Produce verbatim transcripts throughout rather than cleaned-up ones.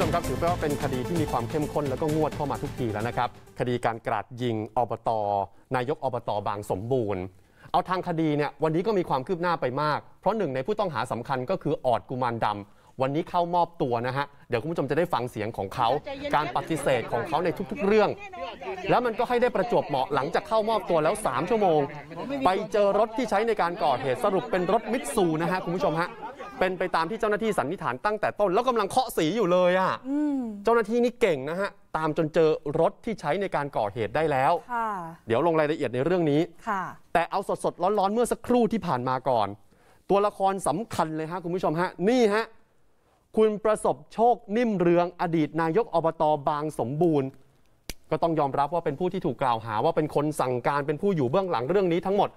ผู้ชมครับถือว่าเป็นคดีที่มีความเข้มข้นแล้วก็งวดเข้ามาทุกทีแล้วนะครับคดีการกราดยิงอบต.นายกอบต.บางสมบูรณ์เอาทางคดีเนี่ยวันนี้ก็มีความคืบหน้าไปมากเพราะหนึ่งในผู้ต้องหาสำคัญก็คือออดกุมารดำวันนี้เข้ามอบตัวนะฮะเดี๋ยวคุณผู้ชมจะได้ฟังเสียงของเขาการปฏิเสธของเขาในทุกๆเรื่องแล้วมันก็ให้ได้ประจวบเหมาะหลังจากเข้ามอบตัวแล้วสามชั่วโมงไปเจอรถที่ใช้ในการก่อเหตุสรุปเป็นรถมิตซูนะฮะคุณผู้ชมฮะเป็นไปตามที่เจ้าหน้าที่สันนิษฐานตั้งแต่ต้นแล้วกำลังเคาะสีอยู่เลยอ่ะเจ้าหน้าที่นี่เก่งนะฮะตามจนเจอรถที่ใช้ในการก่อเหตุได้แล้วเดี๋ยวลงรายละเอียดในเรื่องนี้แต่เอาสดๆร้อนๆเมื่อสักครู่ที่ผ่านมาก่อนตัวละครสำคัญเลยฮะคุณผู้ชมฮะนี่ฮะคุณประสบโชคนิ่มเรืองอดีตนายกอบต.บางสมบูรณ์ก็ต้องยอมรับว่าเป็นผู้ที่ถูกกล่าวหาว่าเป็นคนสั่งการเป็นผู้อยู่เบื้องหลังเรื่องนี้ทั้งหมด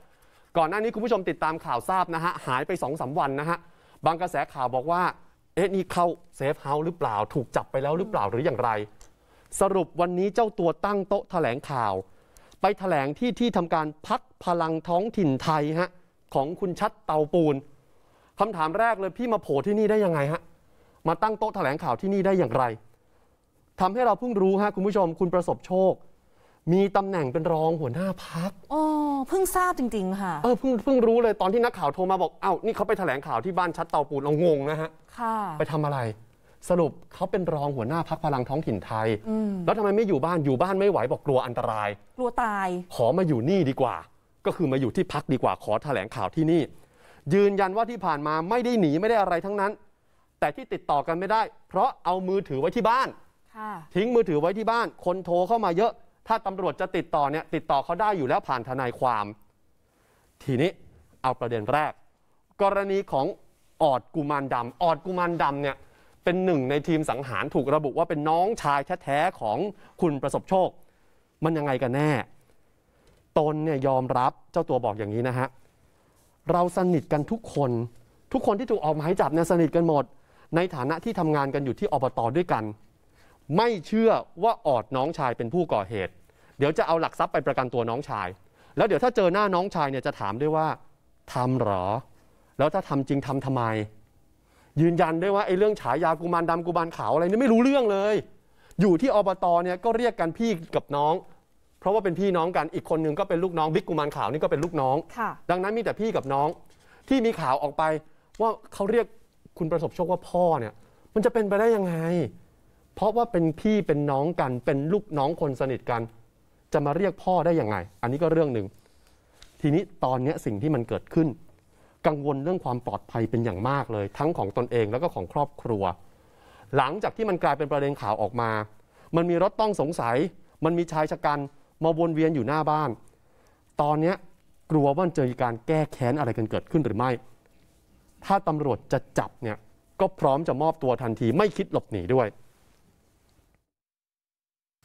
ก่อนหน้านี้คุณผู้ชมติดตามข่าวทราบนะฮะหายไป สองสาม วันนะฮะบางกระแสข่าวบอกว่าเอ๊ะนี่เข้าเซฟเฮาส์หรือเปล่าถูกจับไปแล้วหรือเปล่าหรืออย่างไรสรุปวันนี้เจ้าตัวตั้งโต๊ะแถลงข่าวไปแถลงที่ที่ทำการพรรคพลังท้องถิ่นไทยฮะของคุณชัดเตาปูนคำถามแรกเลยพี่มาโผล่ที่นี่ได้ยังไงฮะมาตั้งโต๊ะแถลงข่าวที่นี่ได้อย่างไรทำให้เราเพิ่งรู้ฮะคุณผู้ชมคุณประสบโชคมีตำแหน่งเป็นรองหัวหน้าพรรคอ๋อเพิ่งทราบจริงๆค่ะเออเพิ่งเพิ่งรู้เลยตอนที่นักข่าวโทรมาบอกเอ้านี่เขาไปแถลงข่าวที่บ้านชัดเตาปูนเรางงนะฮะค่ะไปทำอะไรสรุปเขาเป็นรองหัวหน้าพรรคพลังท้องถิ่นไทยแล้วทำไมไม่อยู่บ้านอยู่บ้านไม่ไหวบอกกลัวอันตรายกลัวตายขอมาอยู่นี่ดีกว่าก็คือมาอยู่ที่พรรคดีกว่าขอแถลงข่าวที่นี่ยืนยันว่าที่ผ่านมาไม่ได้หนีไม่ได้อะไรทั้งนั้นแต่ที่ติดต่อกันไม่ได้เพราะเอามือถือไว้ที่บ้านค่ะทิ้งมือถือไว้ที่บ้านคนโทรเข้ามาเยอะถ้าตำรวจจะติดต่อเนี่ยติดต่อเขาได้อยู่แล้วผ่านทนายความทีนี้เอาประเด็นแรกกรณีของออดกุมารดำออดกุมารดำเนี่ยเป็นหนึ่งในทีมสังหารถูกระบุว่าเป็นน้องชายแท้ๆของคุณประสบโชคมันยังไงกันแน่ตนเนี่ยยอมรับเจ้าตัวบอกอย่างนี้นะฮะเราสนิทกันทุกคนทุกคนที่ถูกออกหมายจับเนี่ยสนิทกันหมดในฐานะที่ทำงานกันอยู่ที่อบต.ด้วยกันไม่เชื่อว่าออดน้องชายเป็นผู้ก่อเหตุเดี๋ยวจะเอาหลักทรัพย์ไปประกันตัวน้องชายแล้วเดี๋ยวถ้าเจอหน้าน้องชายเนี่ยจะถามด้วยว่าทำหรอแล้วถ้าทำจริงทำทำไมยืนยันด้วยว่าไอ้เรื่องฉายากุมารดำกุมารขาวอะไรนี่ไม่รู้เรื่องเลยอยู่ที่อบต.เนี่ยก็เรียกกันพี่กับน้องเพราะว่าเป็นพี่น้องกันอีกคนนึงก็เป็นลูกน้องบิ๊กกุมารขาวนี่ก็เป็นลูกน้องดังนั้นมีแต่พี่กับน้องที่มีข่าวออกไปว่าเขาเรียกคุณประสบโชคว่าพ่อเนี่ยมันจะเป็นไปได้ยังไงเพราะว่าเป็นพี่เป็นน้องกันเป็นลูกน้องคนสนิทกันจะมาเรียกพ่อได้ยังไงอันนี้ก็เรื่องหนึ่งทีนี้ตอนนี้สิ่งที่มันเกิดขึ้นกังวลเรื่องความปลอดภัยเป็นอย่างมากเลยทั้งของตนเองแล้วก็ของครอบครัวหลังจากที่มันกลายเป็นประเด็นข่าวออกมามันมีรถต้องสงสัยมันมีชายชะกันมาวนเวียนอยู่หน้าบ้านตอนนี้กลัวว่าจะมีการแก้แค้นอะไรกันเกิดขึ้นหรือไม่ถ้าตำรวจจะจับเนี่ยก็พร้อมจะมอบตัวทันทีไม่คิดหลบหนีด้วย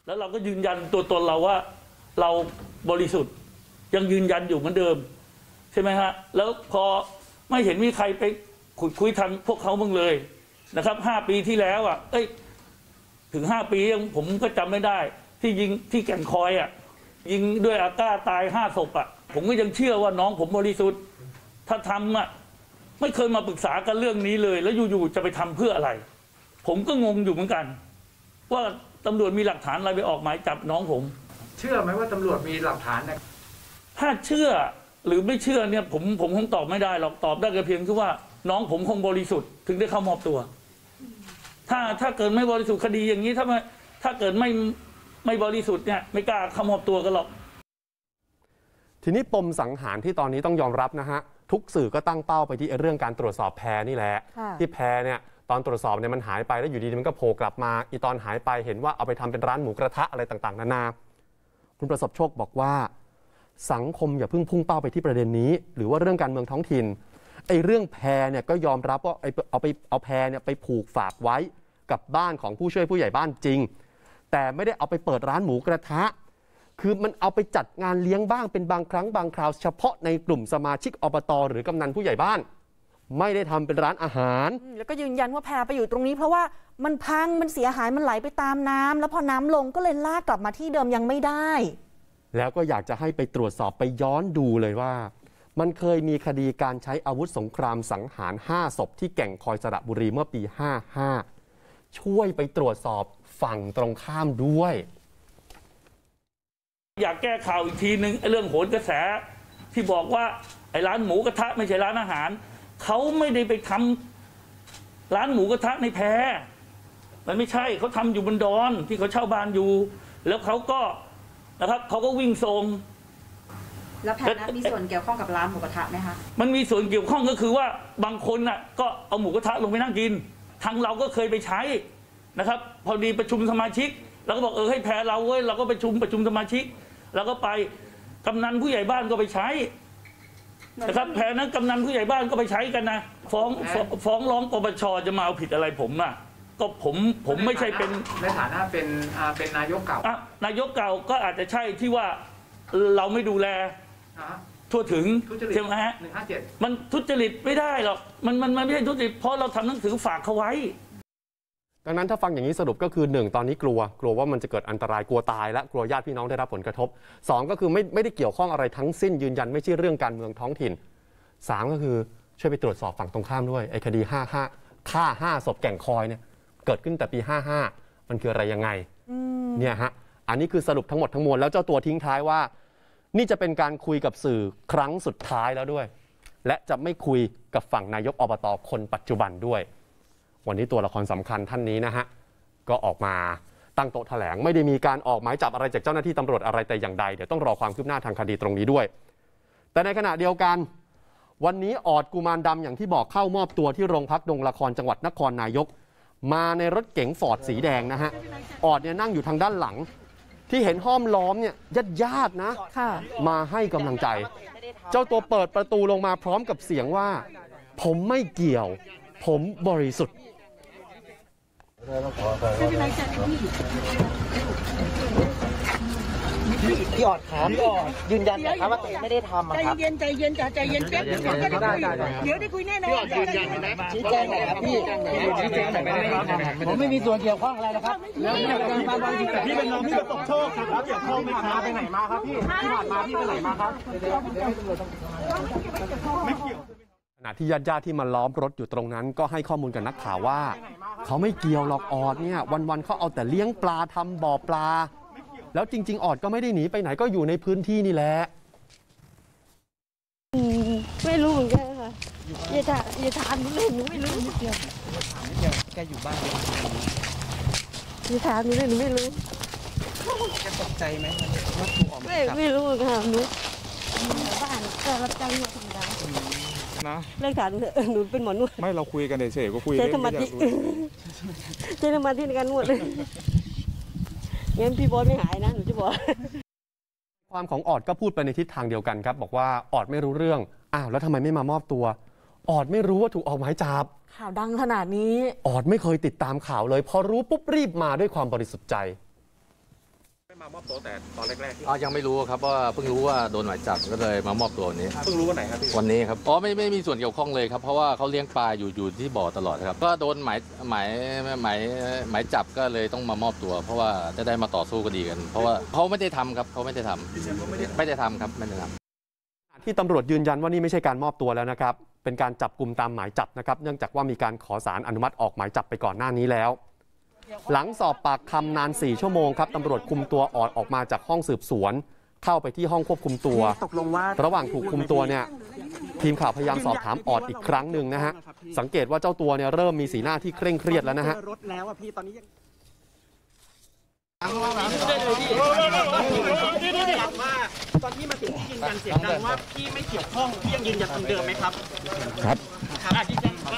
แล้วเราก็ยืนยันตัวตนเราว่าเราบริสุทธิ์ยังยืนยันอยู่เหมือนเดิมใช่ไหมฮะแล้วพอไม่เห็นมีใครไปขุดคุยทางพวกเขาบ้างเลยนะครับห้าปีที่แล้วอ่ะเอ้ยถึงห้าปีผมก็จำไม่ได้ที่ยิงที่แก่งคอยอ่ะยิงด้วยอาก้าตายห้าศพอ่ะผมก็ยังเชื่อว่าน้องผมบริสุทธิ์ถ้าทำอ่ะไม่เคยมาปรึกษากันเรื่องนี้เลยแล้วอยู่ๆจะไปทำเพื่ออะไรผมก็งงอยู่เหมือนกันว่าตำรวจมีหลักฐานอะไรไปออกหมายจับน้องผมเชื่อไหมว่าตำรวจมีหลักฐานนะถ้าเชื่อหรือไม่เชื่อเนี่ยผมผมคงตอบไม่ได้หรอกตอบได้แต่เพียงแค่ว่าน้องผมคงบริสุทธิ์ถึงได้เข้ามอบตัวถ้าถ้าเกิดไม่บริสุทธิ์คดีอย่างนี้ถ้าไม่ถ้าเกิดไม่ไม่บริสุทธิ์เนี่ยไม่กล้าเข้ามอบตัวกันหรอกทีนี้ปมสังหารที่ตอนนี้ต้องยอมรับนะฮะทุกสื่อก็ตั้งเป้าไปที่เรื่องการตรวจสอบแพรนี่แหละที่แพรเนี่ยตอนตรวจสอบเนี่ยมันหายไปแล้วอยู่ดีมันก็โผล่กลับมาอีตอนหายไปเห็นว่าเอาไปทำเป็นร้านหมูกระทะอะไรต่างๆนานาคุณประสบโชคบอกว่าสังคมอย่าเพิ่งพุ่งเป้าไปที่ประเด็นนี้หรือว่าเรื่องการเมืองท้องถิ่นไอ้เรื่องแพรเนี่ยก็ยอมรับว่าเอาไปเอาแพรเนี่ยไปผูกฝากไว้กับบ้านของผู้ช่วยผู้ใหญ่บ้านจริงแต่ไม่ได้เอาไปเปิดร้านหมูกระทะคือมันเอาไปจัดงานเลี้ยงบ้างเป็นบางครั้งบางคราวเฉพาะในกลุ่มสมาชิกอบต.หรือกำนันผู้ใหญ่บ้านไม่ได้ทำเป็นร้านอาหารแล้วก็ยืนยันว่าแพรไปอยู่ตรงนี้เพราะว่ามันพังมันเสียหายมันไหลไปตามน้ำแล้วพอน้ำลงก็เลยลากกลับมาที่เดิมยังไม่ได้แล้วก็อยากจะให้ไปตรวจสอบไปย้อนดูเลยว่ามันเคยมีคดีการใช้อาวุธสงครามสังหารห้าศพที่แก่งคอยสระบุรีเมื่อปีห้าห้า ช่วยไปตรวจสอบฝั่งตรงข้ามด้วยอยากแก้ข่าวอีกทีหนึ่งเรื่องโหนกระแสที่บอกว่าไอ้ร้านหมูกระทะไม่ใช่ร้านอาหารเขาไม่ได้ไปทำร้านหมูกระทะในแพมันไม่ใช่เขาทำอยู่บนดอนที่เขาเช่าบ้านอยู่แล้วเขาก็นะครับเขาก็วิ่งทรงแล้วแพนั้นมีส่วนเกี่ยวข้องกับร้านหมูกระทะไหมคะมันมีส่วนเกี่ยวข้องก็คือว่าบางคนน่ะก็เอาหมูกระทะลงไปนั่งกินทางเราก็เคยไปใช้นะครับพอดีประชุมสมาชิกเราก็บอกเออให้แพเราเว้ยเราก็ประชุมประชุมสมาชิกเราก็ไปกำนันผู้ใหญ่บ้านก็ไปใช้นะครับแพนั้นกำนันผู้ใหญ่บ้านก็ไปใช้กันนะฟ้องฟ้องร้องปปช.จะมาเอาผิดอะไรผมน่ะก็ผมผมไม่ใช่เป็นในฐานะเป็นเป็นนายกเก่านายกเก่าก็อาจจะใช่ที่ว่าเราไม่ดูแลทั่วถึงใช่ไหมฮะมันทุจริตไม่ได้หรอกมันมันไม่ใช่ทุจริตเพราะเราทำหนังสือฝากเขาไว้ดังนั้นถ้าฟังอย่างนี้สรุปก็คือหนึ่งตอนนี้กลัวกลัวว่ามันจะเกิดอันตรายกลัวตายและกลัวญาติพี่น้องได้รับผลกระทบสองก็คือไม่ไม่ได้เกี่ยวข้องอะไรทั้งสิ้นยืนยันไม่ใช่เรื่องการเมืองท้องถิ่นสามก็คือช่วยไปตรวจสอบฝั่งตรงข้ามด้วยไอ้คดีห้าห้าฆ่าห้าศพแก่งคอยเนี่ยเกิดขึ้นแต่ปีห้าห้ามันคืออะไรยังไงเนี่ยฮะอันนี้คือสรุปทั้งหมดทั้งมวลแล้วเจ้าตัวทิ้งท้ายว่านี่จะเป็นการคุยกับสื่อครั้งสุดท้ายแล้วด้วยและจะไม่คุยกับฝั่งนายกอบต.คนปัจจุบันด้วยวันนี้ตัวละครสำคัญท่านนี้นะฮะก็ออกมาตั้งโต๊ะแถลงไม่ได้มีการออกหมายจับอะไรจากเจ้าหน้าที่ตำรวจอะไรแต่อย่างใดเดี๋ยวต้องรอความคืบหน้าทางคดีตรงนี้ด้วยแต่ในขณะเดียวกันวันนี้ออดกุมารดำอย่างที่บอกเข้ามอบตัวที่โรงพักดงละครจังหวัดนครนายกมาในรถเก๋งฟอร์ดสีแดงนะฮะออดเนี่ยนั่งอยู่ทางด้านหลังที่เห็นห้อมล้อมเนี่ยญาติญาตินะมาให้กำลังใจเจ้าตัวเปิดประตูลงมาพร้อมกับเสียงว่าผมไม่เกี่ยวผมบริสุทธิ์พี่ออดครับยืนยันนะครับว่าตัวเองไม่ได้ทำนะครับใจเย็นใจเย็นจ้ะใจเย็นแป๊บเดี๋ยวได้คุยเดี๋ยวได้คุยแน่นอนพี่ออดยืนยันนะชี้แจงหน่อยครับพี่ชี้แจงหน่อยครับผมไม่มีส่วนเกี่ยวข้องอะไรนะครับพี่เป็นน้องที่ประสบโชคครับเกี่ยวข้องไหมครับไปไหนมาครับพี่ที่ผ่านมาพี่ไปไหนมาครับไม่เกี่ยวขณะที่ญาติญาติที่มาล้อมรถอยู่ตรงนั้นก็ให้ข้อมูลกับนักข่าวว่าเขาไม่เกี่ยวหรอกออดเนี่ยวันๆเขาเอาแต่เลี้ยงปลาทำบ่อปลาแล้วจริงๆออดก็ไม่ได้หนีไปไหนก็อยู่ในพื้นที่นี่แหละไม่รู้เหมือนกันค่ะอย่าถามอย่าถามหนูเลยหนูไม่รู้ไม่เกี่ยวแกอยู่บ้านอย่าถามหนูเลยหนูไม่รู้แกตกใจไหมว่าถูกออกไม่ไม่รู้ค่ะหนูบ้านก็รับจ้างนวดธรรมดานะเรื่องถามหนูเป็นหมอนวดไม่เราคุยกันเฉยๆก็คุยใช้ธรรมะที่ใช้ธรรมะที่ในการนวดเลยงั้นพี่บอสไม่หายนะหนูจะบอกความของออดก็พูดไปในทิศทางเดียวกันครับบอกว่าออดไม่รู้เรื่องอ้าวแล้วทำไมไม่มามอบตัวออดไม่รู้ว่าถูกออกหมายจับข่าวดังขนาดนี้ออดไม่เคยติดตามข่าวเลยพอรู้ปุ๊บรีบมาด้วยความบริสุทธิ์ใจไม่มามอบตัวแต่ตอนแรกๆอ๋อยังไม่รู้ครับว่าเพิ่งรู้ว่าโดนหมายจับก็เลยมามอบตัววันนี้เพิ่งรู้วันไหนครับวันนี้ครับอ๋อไม่ไม่มีส่วนเกี่ยวข้องเลยครับเพราะว่าเขาเลี้ยงปลาอยู่อยู่ที่บ่อตลอดครับก็โดนหมายหมายหมายหมายจับก็เลยต้องมามอบตัวเพราะว่าจะได้มาต่อสู้คดีกันเพราะว่าเขาไม่ได้ทำครับเขาไม่ได้ทำไม่ได้ทำครับไม่ได้ทำที่ตำรวจยืนยันว่านี่ไม่ใช่การมอบตัวแล้วนะครับเป็นการจับกลุ่มตามหมายจับนะครับเนื่องจากว่ามีการขอสารอนุมัติออกหมายจับไปก่อนหน้านี้แล้วหลังสอบปากคำนานสี่ชั่วโมงครับตำรวจคุมตัวออดออกมาจากห้องสืบสวนเข้าไปที่ห้องควบคุมตัวระหว่างถูกคุมตัวเนี่ยทีมข่าวพยายามสอบถามออดอีกครั้งหนึ่งนะฮะสังเกตว่าเจ้าตัวเนี่ยเริ่มมีสีหน้าที่เคร่งเครียดแล้วนะฮะตอนที่มาถึงยืนยันเสียงดังว่าพี่ไม่เกี่ยวข้องพี่ยังยืนยันคำเดิมไหมครับครับ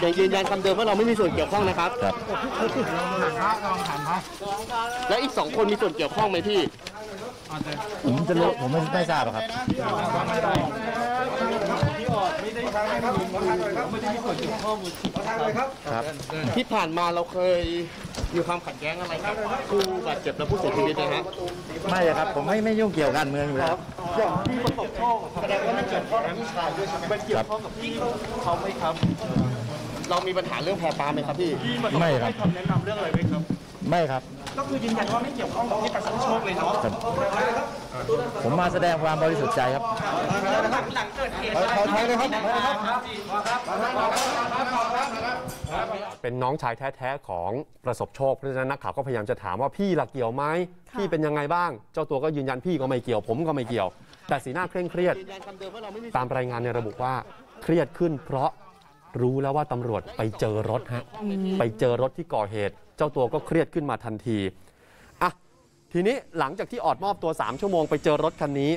ยังยืนยันคำเดิมว่าเราไม่มีส่วนเกี่ยวข้องนะครับครับและอีกสองคนมีส่วนเกี่ยวข้องไหมพี่ผมจะรู้ผมไม่ไม่ทราบครับที่ผ่านมาเราเคยมีความขัดแย้งอะไรกับผู้บาดเจ็บและผู้เสียชีวิตนะฮะไม่ครับผมไม่ไม่ยุ่งเกี่ยวกันเมืองอยู่แล้วอย่างที่ประสบโชคแสดงว่าไม่เกี่ยวข้องกับพี่ชายด้วยใช่ไหมไม่เกี่ยวข้องกับพี่เขาไหมครับเรามีปัญหาเรื่องแพร่ปลาไหมครับพี่ไม่ครับแนะนำเรื่องอะไรไหมครับไม่ครับก็คือยืนยันว่าไม่เกี่ยวข้องกับที่ประสบโชคเลยเนาะผมมาแสดงความบริสุทธิ์ใจครับหลังเกิดเหตุอะไรครับ เป็นน้องชายแท้ๆของประสบโชคเพราะฉะนั้นนักข่าวก็พยายามจะถามว่าพี่ละเกี่ยวไหมพี่เป็นยังไงบ้างเจ้าตัวก็ยืนยันพี่ก็ไม่เกี่ยวผมก็ไม่เกี่ยวแต่สีหน้าเคร่งเครียดตามรายงานในระบุว่าเครียดขึ้นเพราะรู้แล้วว่าตำรวจไปเจอรถฮะไปเจอรถที่ก่อเหตุเจ้าตัวก็เครียดขึ้นมาทันทีอ่ะทีนี้หลังจากที่ออดมอบตัวสามชั่วโมงไปเจอรถคันนี้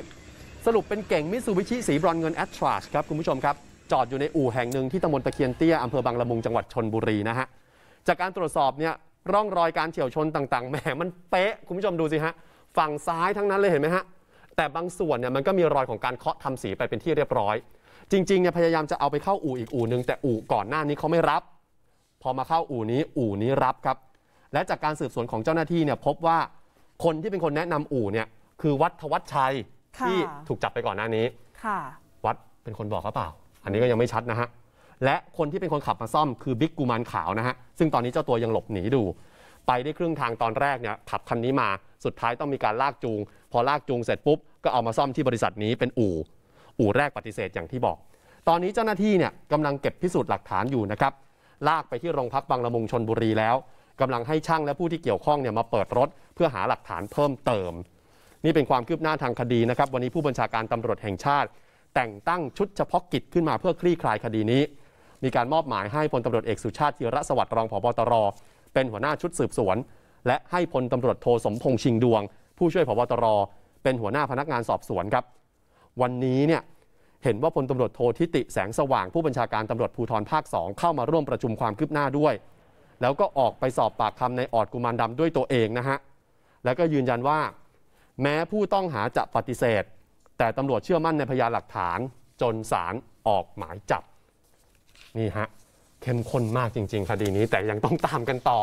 สรุปเป็นเก่งมิตซูบิชิสีบรอนเงินแอตทราชครับคุณผู้ชมครับจอดอยู่ในอู่แห่งหนึ่งที่ตำบลตะเคียนเตี้ยอำเภอบางละมุงจังหวัดชลบุรีนะฮะจากการตรวจสอบเนี่ยร่องรอยการเฉี่ยวชนต่างๆแหมมันเป๊ะคุณผู้ชมดูสิฮะฝั่งซ้ายทั้งนั้นเลยเห็นไหมฮะแต่บางส่วนเนี่ยมันก็มีรอยของการเคาะทำสีไปเป็นที่เรียบร้อยจริงๆเนี่ยพยายามจะเอาไปเข้าอู่อีกอู่หนึ่งแต่อู่ก่อนหน้านี้เขาไม่รับพอมาเข้าอู่นี้อู่นี้รับครับและจากการสืบสวนของเจ้าหน้าที่เนี่ยพบว่าคนที่เป็นคนแนะนำอู่เนี่ยคือวัดทวัชชัยที่ถูกจับไปก่อนหน้านี้วัดเป็นคนบอกหรือเปล่าอันนี้ก็ยังไม่ชัดนะฮะและคนที่เป็นคนขับมาซ่อมคือบิ๊กกุมารขาวนะฮะซึ่งตอนนี้เจ้าตัวยังหลบหนีดูไปได้ครึ่งทางตอนแรกเนี่ยขับคันนี้มาสุดท้ายต้องมีการลากจูงพอลากจูงเสร็จปุ๊บก็เอามาซ่อมที่บริษัทนี้เป็นอู่อู่แรกปฏิเสธอย่างที่บอกตอนนี้เจ้าหน้าที่เนี่ยกำลังเก็บพิสูจน์หลักฐานอยู่นะครับลากไปที่โรงพักบางละมุงชลบุรีแล้วกำลังให้ช่างและผู้ที่เกี่ยวข้องเนี่ยมาเปิดรถเพื่อหาหลักฐานเพิ่มเติมนี่เป็นความคืบหน้าทางคดีนะครับวันนี้ผู้บัญชาการตำรวจแห่งชาติแต่งตั้งชุดเฉพาะกิจขึ้นมาเพื่อคลี่คลายคดีนี้มีการมอบหมายให้พลตำรวจเอกสุชาติธีรสวัสดิ์รองผบตรเป็นหัวหน้าชุดสืบสวนและให้พลตำรวจโทสมพงษ์ชิงดวงผู้ช่วยผบตรเป็นหัวหน้าพนักงานสอบสวนครับวันนี้เนี่ยเห็นว่าพลตำรวจโททิติแสงสว่างผู้บัญชาการตำรวจภูธรภาคสองเข้ามาร่วมประชุมความคืบหน้าด้วยแล้วก็ออกไปสอบปากคำในออดกุมารดำด้วยตัวเองนะฮะแล้วก็ยืนยันว่าแม้ผู้ต้องหาจะปฏิเสธแต่ตำรวจเชื่อมั่นในพยานหลักฐานจนศาลออกหมายจับนี่ฮะเข้มข้นมากจริงๆคดีนี้แต่ยังต้องตามกันต่อ